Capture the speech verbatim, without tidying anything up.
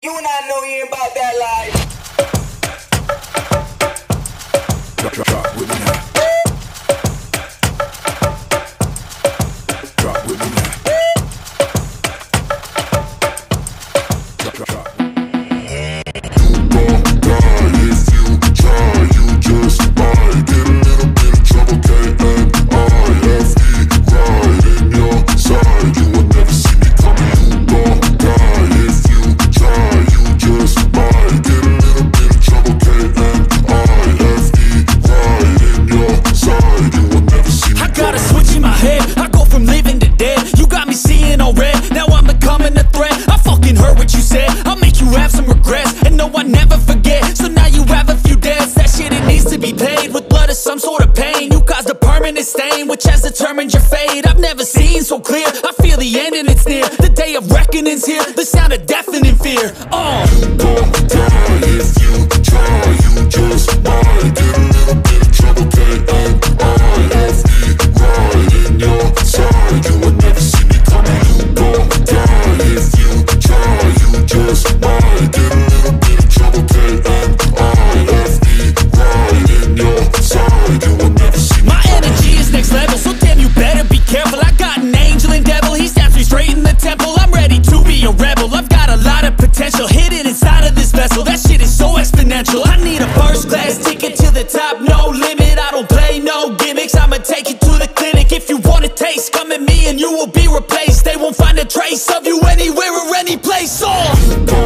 You and I know you ain't about that life. Drop, drop, drop with me now. Drop with me now. Drop, drop, drop. Some sort of pain, you caused a permanent stain, which has determined your fate. I've never seen so clear, I feel the end and it's near. The day of reckoning's here, the sound of deafening fear. Oh, you don't die if you try, you just might get a little bit of trouble. K N I F E, right in your side, you would never see me coming. You don't die if you try, you just might get a little bit of trouble. K N I F E, right in your side. My energy is next level, so damn you better be careful. I got an angel and devil, he stabs me straight in the temple. I'm ready to be a rebel, I've got a lot of potential hidden inside of this vessel. That shit is so exponential. I need a first class ticket to the top, no limit. I don't play no gimmicks, I'ma take you to the clinic. If you want a taste, come at me and you will be replaced. They won't find a trace of you anywhere or any place. Oh.